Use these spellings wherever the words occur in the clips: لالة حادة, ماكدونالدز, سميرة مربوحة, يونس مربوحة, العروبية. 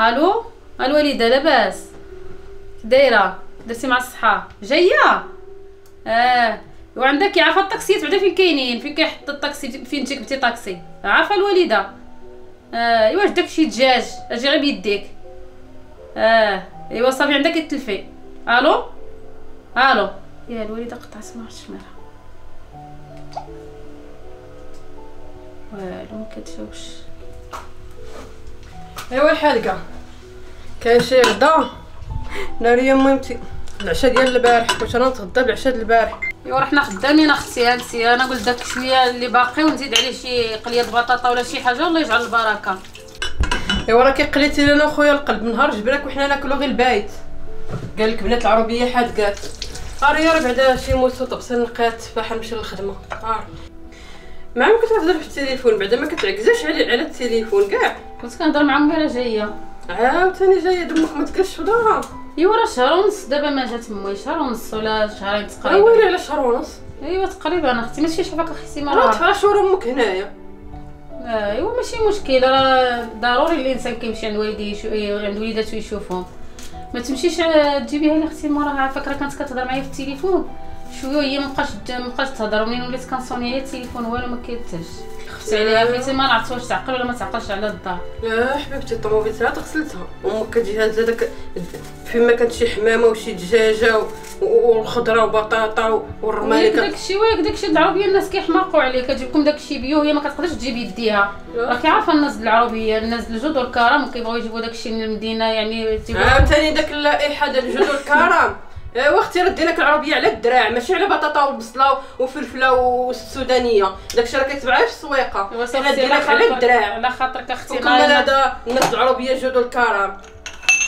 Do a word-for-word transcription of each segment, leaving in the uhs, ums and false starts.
الو الوالده لاباس؟ دايره؟ درتي مع الصحه؟ جايه؟ اه وعندك عارفه الطاكسيات بعدا فين كاينين؟ فين كيحط الطاكسي؟ فين تجيك بتي طاكسي؟ عارفه الوالده؟ اه ايوا جدك شي دجاج اجي غير بيديك. اه ايوا صافي عندك التلفي. الو الو يا الوالده قطعت ما عرفتش مالها والو مكتشوفش. ايوا الحالقه كاين شي غدا ناريه ميمتي العشاء ديال البارح كنت انا نتغدى بالعشاء ديال البارح. ايوا رحنا خدامين اختي هانسي انا قلت داك شويه اللي باقي ونزيد عليه شي قليه بطاطا ولا شي حاجه الله يجعل البركه. ايوا راه كيقليتي لنا خويا القلب نهار جبناك وحنا ناكلو غير البايت قال لك بنات العربيه حادقات قاريه راه بعدا شي موس وطبسل نقات فاحنا نمشي للخدمه قار ما عمرك كتهضر في التليفون بعدا ما كتعكزاش على على التليفون كاع كنت كنهضر مع امي راه جايه عاوتاني جايه دمك ما تكلش فضاها. ايوا راه شهر ونص دابا ما جات امي شهر ونص ولا شهرين تقريبا. ويلي على شهر ونص. ايوا تقريبا اختي ماشي شافك اختي سيما راه تفرا شهور امك هنايا. ايوا ماشي مشكل راه ضروري الانسان كيمشي عند والديه عند وليداتو يشوفهم ما تمشيش تجيبيها لي اختي ما راه عافاك راه كانت كتهضر معايا في التليفون شويه هي مابقاش مابقاش تهضر منين وليت كنصوني على التليفون والو ما كيتهش خفت عليها حيت ما عرفتش واش تعقل ولا ما تعقلش على الدار. لا حبيبتي الطوموبيل ساعات غسلتها امك كتجي هازه داك فيما كانت شي حمامه وشي دجاجه والخضره وبطاطا والرمايه داكشي واك داكشي العربيه الناس كيحماقوا عليه كتجيبكم داكشي بيو هي ما كتقدرش تجيب يديها راكي عارفه الناس العربيه الناس الجود والكرم كيبغيو يجيبوا داكشي من المدينه يعني عاوتاني داك اللائحه ديال الجود والكرم. ايوا اختي ردي لك العربيه على الدراع ماشي على بطاطا والبصله وفلفله والسودانيه داكشي راه كيتباع في السويقه ردي لك على الدراع على خاطرك اختي غايله هذا الناس العربيه جود والكرم.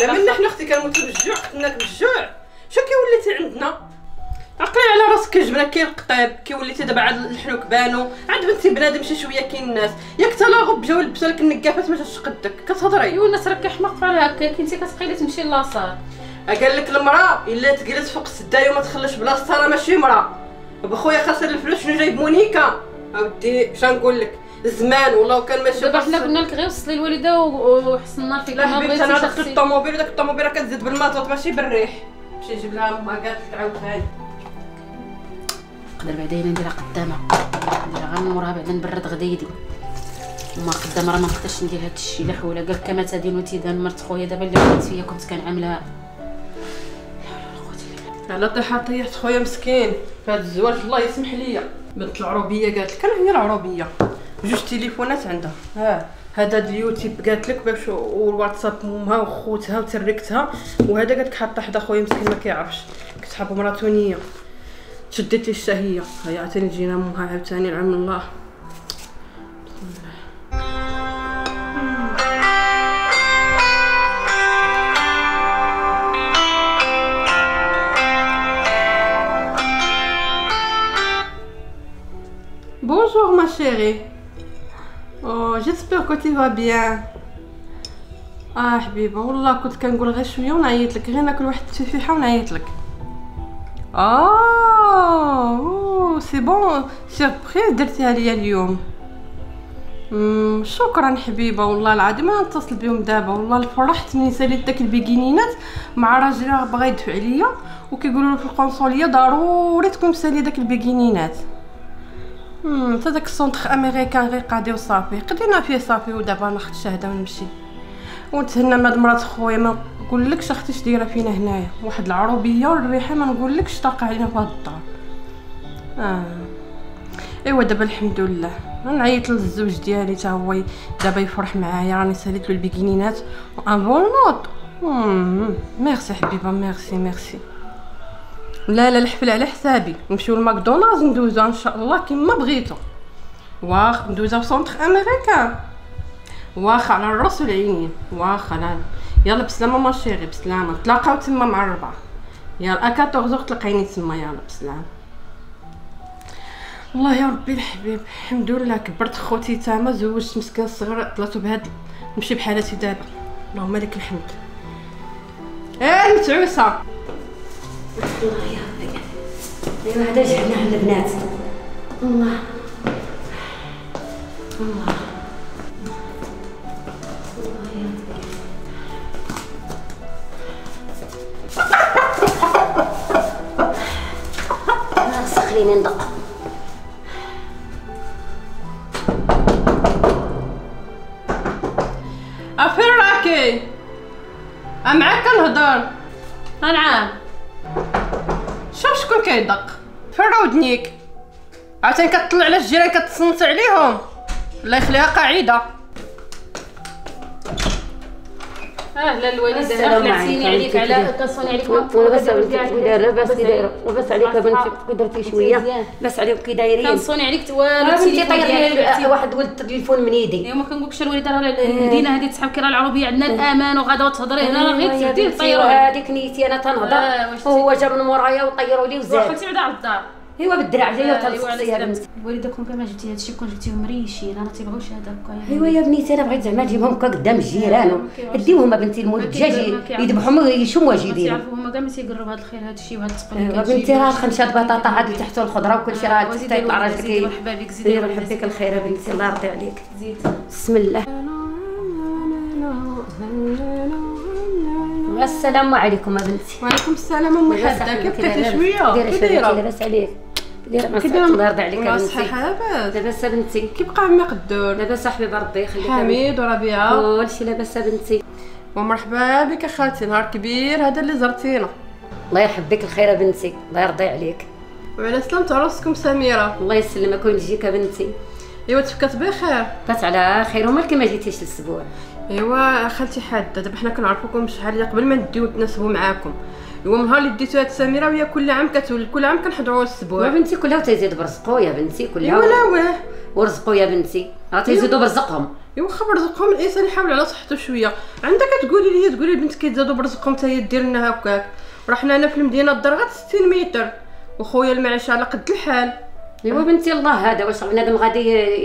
لا ملي حنا اختي كنموتو بالجوع قتلناك بالجوع شو كي وليتي عندنا عقلي على راسك كيجبنك كي القطيب كي وليتي دابا عاد الحلوك بانو عاد بنتي بنادم شي شويه كاين الناس ياك تا لا غب جاو لبسا لك النكافات ما شفتش قدك كتهضري ايوا الناس راه كيحماق على هكاك انت كتبقي تمشي لاصال قال لك المراه الا تجلس فوق السدايه وما تخليش بلاصتها راه ماشي مراه بخويا خاسر الفلوس شنو جايب مونيكا اودي اش نقول لك زمان والله كان ماشي دابا حنا قلنا لك غير وصلي الوالده وحسنا فيك ما بغيتيش انا دخلت الطوموبيل وداك الطوموبيل راه كتزيد بالماطوط ماشي بالريح مشي نجيب لها امها قالت تعاودها لي نقدر بعدا انا نديرها قدامها نديرها غير نورها بعدا نبرد غدا يدي وما قدام راه ما نقدرش ندير هاد الشيء لا حول قال كما تدين وتدان مرت خويا دابا اللي ولات فيا كنت كنعاملها على طيحه طيحت خويا مسكين فهاد الزواج الله يسمح ليا بنت العروبيه قالت لك انا هي العروبيه جوج تليفونات عندها ها هذا اليوتيوب قالت لك باش والواتساب امها وخوتها وتركتها وهذا قالت لك حاطه حدا خويا مسكين ما كيعرفش كتحب مراتونيه شدت لي الشهيه هي عاوتاني جينا امها عاوتاني العم الله Bonjour ma chérie. Oh, j'espère que tu vas bien. Ah, حبيبة والله كنت كنقول غير شوية ونعيط لك غير ناكل واحد التفاحة ونعيط لك. آه، سي بون سيربريز درتيها ليا اليوم. امم شكرا حبيبة والله العظيم أنا نتصل بهم دابا والله فرحت ملي ساليت داك البيكينينات مع راجل راه بغا يدفع عليا وكيقولوا له في القنصلية ضروري تكون مسالية داك البيكينينات. امم حتى داك السونتر امريكان غير قادي وصافي قدينا فيه صافي ودابا ناخد شهاده ونمشي ونتهنى مع هاد مرات خويا ما نقولكش اختي اش دايره فينا هنايا واحد العروبيه والريحه ما نقولكش طاقه علينا في هاد الدار. اه ايوا دابا الحمد لله نعيط للزوج ديالي حتى هو دابا يفرح معايا راني ساليت له البيكينينات ان بون نوت. امم ميرسي حبيبه ميرسي ميرسي لا لا الحفل على حسابي نمشيو لماكدونالدز ندوزها ان شاء الله كما بغيتو واخ ندوزها في سونتر امريكان واخا على الراس والعينين واخا لا يلا بسلامه ما شيري بسلامه نتلاقاو تما مع الربعه يلا أربعطاش تلقيني تما يلا بسلامه. الله يا ربي الحبيب الحمد لله كبرت خوتي تما زوجت مسكين الصغير طلعتو بهاد نمشي بحالاتي دابا اللهم لك الحمد. ايه متعوسه الله يا ربي ايوا هذا جعلنا عند البنات الله الله الله يا ربي خليني ندق. أفر راكي أمعك الهدر أنعام. شوف شكون كيدق فر ودنيك عاوتاني كتطلع على الجيران كتصنت عليهم. الله يخليها قاعدة. اهلا الوالده. السلام عليكم. عليك على كنصوني عليك ولاباس ولدي كي لاباس كي دايره ولاباس عليك يا بنتي كي درتي شويه لاباس عليك كي دايرين كنصوني عليك والدتي طير لي واحد ولد التليفون من يدي. ايوا ما كنقولكش الوالده راه المدينه هذه تسحب كرا العربيه عندنا الامان وغدا تهضري هنا راه غير تدير طيروا هذيك نيتي انا تنهضر وهو جا من مورايا وطيروا لي وزاد وخلتي بعدا على الدار. ايوا بالدرع جايه وتلصقيها بنتي. والدكم كما جبتي هادشي كون جبتيهم مريشين انا تيبغيوش هذا هكا. ايوا يا بنيتي انا بغيت زعما نجيبهم هكا قدام الجيران اديوهم بنتي المول الدجاجي يذبحهم يشموا جيدين. تعرفوا هما كاع ما تيقربوا هذا الخير هادشي وهاد التقنيك. ايوا بنتي راه خنشه البطاطا عاد اللي تحتو الخضره وكلشي راه تيطلع راجلك. زيد مرحبا بك. زيد مرحبا بك الخير يا بنتي الله يرضي عليك. زيد بسم الله. السلام عليكم يا بنتي. وعليكم السلام ام حاده. كيف كديري شويه كي دايره لاباس عليك كديره الله يرضى عليك يا بنتي. صحيحه لاباس لاباسه بنتي. كيبقى عمي قدور لاباسه حبيبه ربي يخليك حميد وربيعه كلشي لاباسه بنتي. ومرحبا بك اخاتي نهار كبير هذا اللي زرتينا. الله يرحب بك الخير يا بنتي الله يرضي عليك. وعلى سلامة عروسكم سميره. الله يسلمك ويجيك يا بنتي. ايوا تفكات بخير. بات على خير ومالك ما جيتيش الاسبوع. ايوا خالتي حاده دابا حنا كنعرفوكم شحال قبل ما نديو نتناسبوا معاكم. ايوا من نهار اللي ديتو هاد سميره وهي كل عام كتولد كل عام كنحضروا الاسبوع. بنتي كلها تزيد برزقو يا بنتي كلها. ولا واه ورزقو يا بنتي راه تيزيدوا برزقهم. ايوا خبر رزقهم الانسان يحاول على صحته شويه. عندها كتقولي لي تقولي البنت كيتزادوا برزقهم حتى هي دير لنا هكاك. راه حنا هنا في المدينه الدار غير ستين متر وخويا المعيشه على قد الحال. ايوا بنتي الله هذا واش بنادم غادي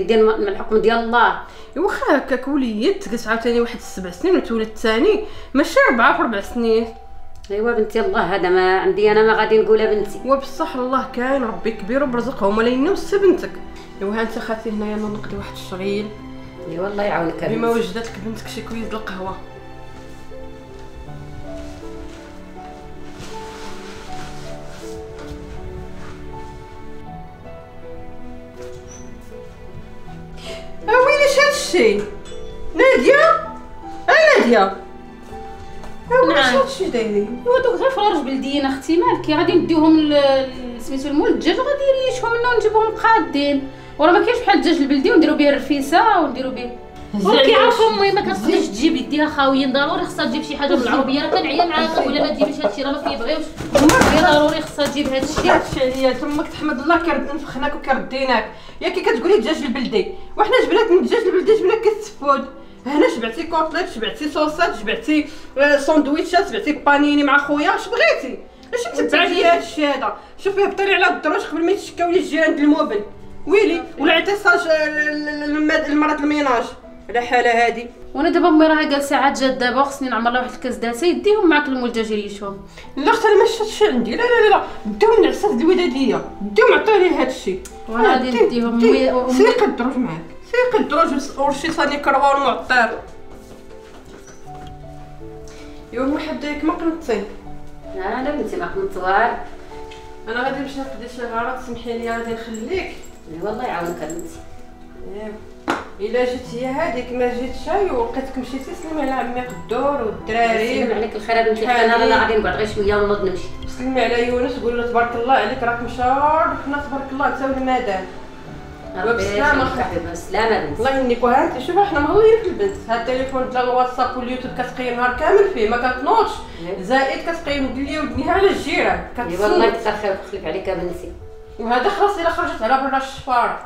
يدير من الحكم ديال الله. واخا هكاك وليت قلت عاوتاني واحد السبع سنين وتولد ثاني ماشي اربعه في اربع سنين. ايوا بنتي الله هذا ما عندي انا ما غادي نقولها بنتي. وبصح الله كاين ربي كبير وبرزقهم ولا ينوس بنتك. ايوا ها انت خاتي هنايا نقضي واحد الشغيل. ايوا الله يعاونك. بما وجدت لك بنتك شي كويز القهوه. ناديه اه ناديه نعم هادشي دايرين. ايوا دوك غير فراج بلديين اختي مالكي غادي نديوهم سميتو المول الدجاج وغادي نريشهم لنا ونجيبوهم قادين. وراه ما كاينش بحال الدجاج البلدي ونديرو به الرفيسه ونديرو به وكيعرفوا امي ما كتقدرش تجيب يديها خاويين ضروري خصها تجيب شي حاجه من العربيه. راه كنعيا معاها ولا ما تجيبش هادشي راه ما كيبغيوش امك ضروري خصها تجيب هادشي. هادشي عليا تمك تحمد الله كيرد نفخناك وكرديناك يا كي كتقولي الدجاج البلدي وحنا جبناك من الدجاج البلدي جبناك كتسفود. هنا شبعتي كوتليت شبعتي صوصات شبعتي ساندويتشات شبعتي بانيني مع خويا اش بغيتي اش متبع ليا هادشي هذا. شوفي هبطي على الدروج قبل ما يتشكاو لي الجيران ديال الموبل ويلي ولا عطيصاج المرات الميناج على حالها هادي. وانا دابا امي راه جالسه عاد جات دابا خصني نعمر لها واحد الكاس داسه يديهم معاك المول الدجاجي ريشهم. لا اختي انا ما شفتش عندي لا لا لا ديهم من عساس الوداديه ديهم عطوني هادشي وانا غادي نديهم. سيق الدروج معاك سيق الدروج ورشي صاني كروان معطر. ايوا واحد ياك ما قنطتي. لا لا بنتي ما قنطوار انا غادي نمشي نقضي شي غرض سمحي لي غادي نخليك. ايوا الله يعاونك بنتي. الا جيت هي هذيك ما جيتش اي ولقيتك مشيتي سلمي على عمي قدور والدراري. سلمي عليك الخير يا بنتي انا راه غادي نقعد غير شويه ونوض نمشي. سلمي على يونس قول له تبارك الله عليك راك مشار حنا تبارك الله تا المدام. وبالسلامه حبيبه بالسلامه بنتي الله يهنيك. وها انت شوف حنا مغيرين في البنت هاد التليفون ديال الواتساب واليوتيوب كتقيم نهار كامل فيه ما كتنوضش زائد كتقيم دليا ودنيها على الجيران. ايوا الله يكثر خيرك ويخليك عليك يا بنتي. وهذا خلاص الا خرجت على برا الشفاره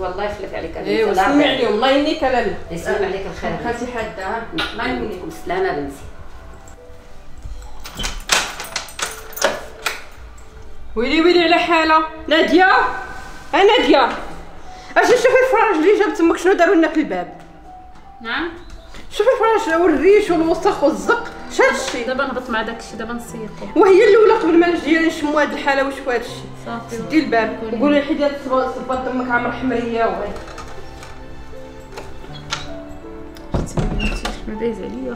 والله يخليك عليك. ايوا سمع عليهم الله يهنيك يا لاله. يسلم عليك الخير خالتي حاده الله يهنيك بالسلامه بنتي. ويلي ويلي على حاله ناديه اه ناديه اجي شوفي الفراج اللي جابت امك شنو داروا لنا في الباب. نعم شوفي الفراج والريش والوسخ والزق شادشي. دابا نهبط مع داكشي دابا نسيقو وهي الاولى قبل ما الجيران يشموا هاد الحلاوه وشوفوا هادشي. صافي سدي الباب وقولي حيدي هاد الصباط دمك عامر حمريه وهاي تسمي بنتي شحال دايز عليا.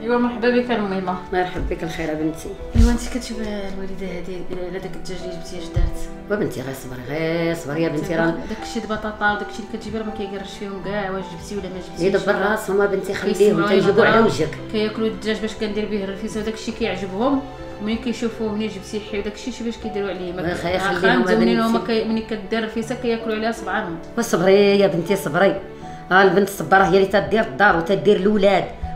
ايوا مرحبا بك الميمه. مرحبا بك الخيره بنتي. ايوا انت كتشوفي الوالده هذه هذاك الدجاج اللي جبتيه جدارت؟ وبنتي غير صبري غير صبري يا بنتي، راه داكشي البطاطا وداكشي اللي كتجيبي راه ما كيقرش فيهم كاع واش جبتي ولا ما جبتيش. يدبر راسهم بنتي، خليهم تيجيبوا على وجهك. كياكلوا الدجاج باش كندير به الرفيسه وداكشي كيعجبهم، وملي كيشوفوه هنا جبتي حي وداكشي شي باش كيديروا عليه ما كيخليهم. منين هما ملي كدير الرفيسه كياكلوا عليها صبعانهم. وصبري يا بنتي صبري، ها البنت الصباره هي اللي تدير الدار وتدير الاولاد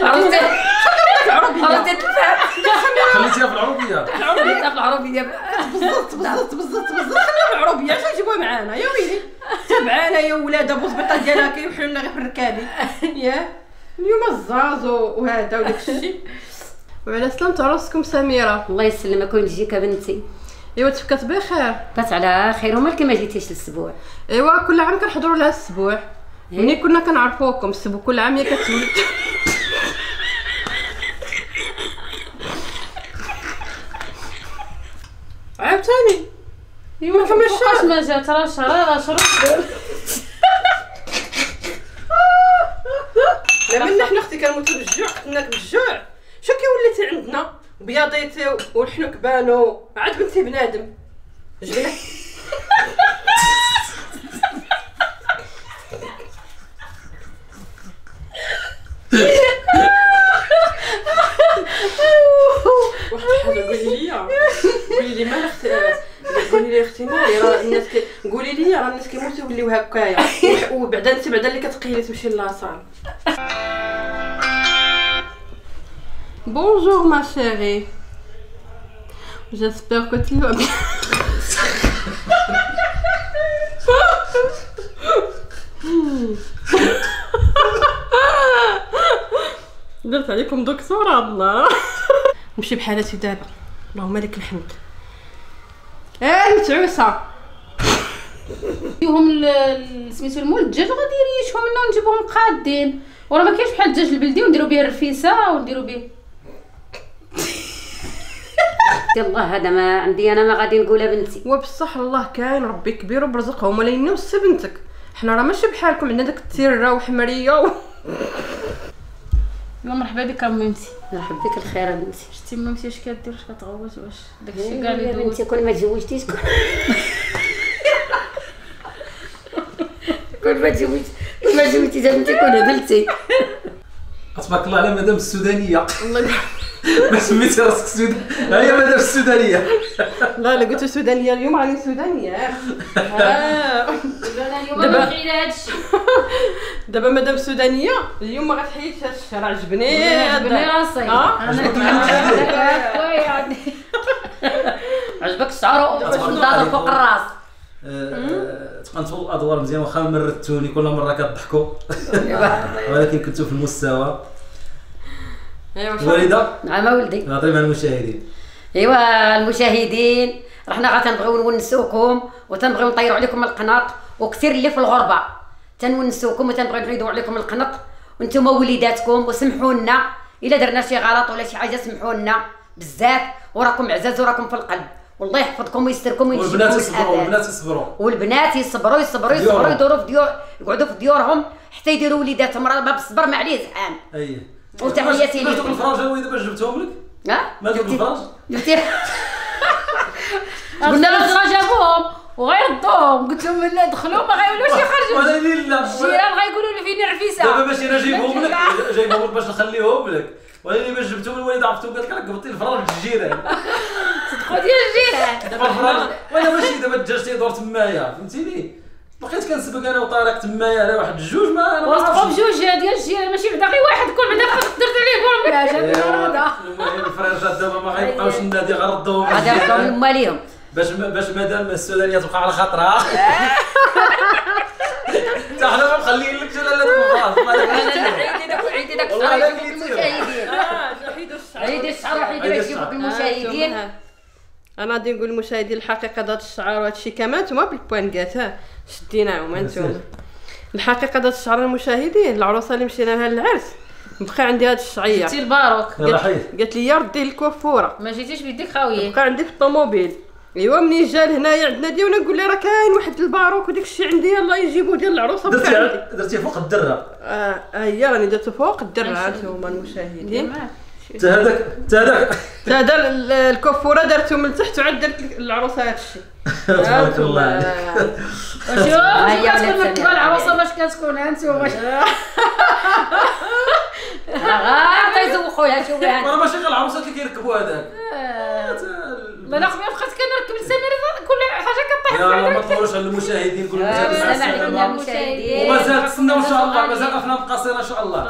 عروستك خليتيها في العربيه، خليتيها في العربيه بالضبط بالضبط بالضبط بالضبط. خليها في العربيه عشان يجيبوها معانا يا ويلي تبعانا يا ولادها. بوصبيطه ديالها كيوحلوا لنا غير في الركابي يا اليوم الزاز وهذا وداك الشيء. وعلى سلامة عروسكم سميره. الله يسلمك ويجيك بنتي. ايوا تفكات بخير؟ بات على خير. هما اللي ما جيتيش للسبوع. ايوا كل عام كنحضروا لها السبوع، ملي كنا كنعرفوكم السبوع كل عام يا كتولد. عاوتاني يوا ما فماش ما جات راه شراره شروط. لا ملي حنا اختي كنموتو بالجوع قتلناك بالجوع، شو كي وليتي عندنا بياضيتي ولحنو كبانو عاد بنتي بنادم جبنا. واحد الحاجه قولي لي قولي لي مال اختي، قولي لي اختي مالي راه الناس قولي لي راه الناس كيموتوا يوليو هكايا، وبعدا انت بعدا اللي كتقيلي تمشي لاصال. بونجور ما شيري، جيسبر كو تي وا بيان. درت عليكم دكتوره الله. نمشي بحالاتي دابا، اللهم لك الحمد. اه متعوسه فيهم سميتو المول الدجاج، غادي يريشهم لنا ونجيبوهم قادين، وراه ما كاينش بحال الدجاج البلدي ونديرو به الرفيسه ونديرو به. يلاه هذا ما عندي انا ما غادي نقولها بنتي. وبصح الله كاين ربي كبير وبرزقه، هما لا ينوس بنتك، حنا راه ماشي بحالكم عندنا داك التيره وحمريه و... يا مرحبا بك ميمتي. مرحبا بك الخيره بنتي. شتي ميمتي واش كدير، واش كتغوت، واش داكشي كاع اللي دوزتي بنتي؟ كل ما تزوجتيش كل كل ما تزوجتي كل ما تزوجتي بنتي كون هبلتي. تبارك الله على مدام السودانيه. الله ما سميتي راسك سودانيه، ها هي مدام السودانيه. لا لا قلت السودانيه اليوم راني سودانيه. اه انا اليوم غنحيد هادشي. دابا مدام السودانيه اليوم ما غتحيدش هاد الشهر. عجبني عجبني راسي. عجبك الشعر والضاده فوق الراس. تقنتوا الادوار مزيان، واخا مرتوني كل مره كضحكوا ولكن كنتوا في المستوى. ايوا والده مع ولدي نعطي مع المشاهدين. ايوا المشاهدين رحنا غتنبغيو نونسوكم وتنبغيو نطيروا عليكم القناط، وكثير اللي في الغربه تنونسوكم وتنبغيو نريدوا عليكم القنط، وانتم وليداتكم وسمحوا لنا الا درنا شي غلط ولا شي حاجه، سمحوا لنا بزاف، وراكم عزاز وراكم في القلب. والله يحفظكم ويستركم ويجيبكم. والبنات يصبروا والبنات يصبروا والبنات يصبروا يصبروا يصبروا يدوروا في ديور، يقعدوا في ديورهم حتى يديروا وليداتهم، راه باب الصبر ما عليه زعام. اييه وتحياتي ليكم. دوك الفراج الوالده باش جبتهم لك؟ ها مالك الفراج؟ قلنا باش راه جابوهم وغيردوهم، قلت لهم لا دخلوا ما غيولوش يخرجوا. ولا لا الجيران غيقولوا لي فين الرفيسه. دابا باش انا جايبهم لك جايبهم باش نخليهم لك، ولكن باش جبتهم الوالده عرفتو قالت لك قبطي الفراج الجيران. صدقوا ديال الجيران دابا الفراج. وانا ماشي دابا الدجاج تيدور تمايا فهمتيني، بقيت كنسبق انا وطارق تمايا على واحد جوج ما انا واثقوا بجوج ديال الجيران ماشي بعدا غير واحد كل بعدا درت عليه كل حاجه. المهم الفراجات دابا ما غيبقاوش النادي غردوهم غادي يردوهم هما ليهم باش باش مادام السودانيه تبقى على خاطرها. حتى حنا ما مخليين لك جلالات الباص. عيدي داك عيدي داك الشعر يجيبك المشاهدين. عيدي الشعر وحيدي يجيبك المشاهدين. المشاهدين. انا غادي نقول المشاهدين الحقيقه ذات الشعر وهذا الشيء كامل نتوما بالبوانكات شديناهم انتم. الحقيقه ذات الشعر المشاهدين العروسه اللي مشينا لها للعرس بقى عندي هاد الشعيه شتي الباروك قالت لي ردي الكوفوره ما جيتيش بيديك خاويه بقى عندي في الطوموبيل. ايوا منين جا لهنايا عندنا ديونا نقول لها راه كاين واحد الباروك وداك الشيء عندي يلاه يجيبوه ديال العروسه. درتيه درتيه فوق الدره. اه هي راني درتو فوق الدره. ها هما المشاهدين حتى هذاك حتى هذاك حتى هذا الكفوره درتو من تحت وعاد درت العروسه هذا الشيء. تبارك الله. وشوف كتكون مرتبه العروسه باش كتكون ها انتوما. راه غيزوقوا لها شوفي راه ماشي غير العروسات اللي كيركبوا هذاك. انا قبل بقيت كنركب لسميرة كل حاجه كطيح. يلا ما تطولوش على المشاهدين. كل المشاهدين السلام عليكم المشاهدين. ومازال تسناو ان شاء الله مازال افلام قصيره ان شاء الله.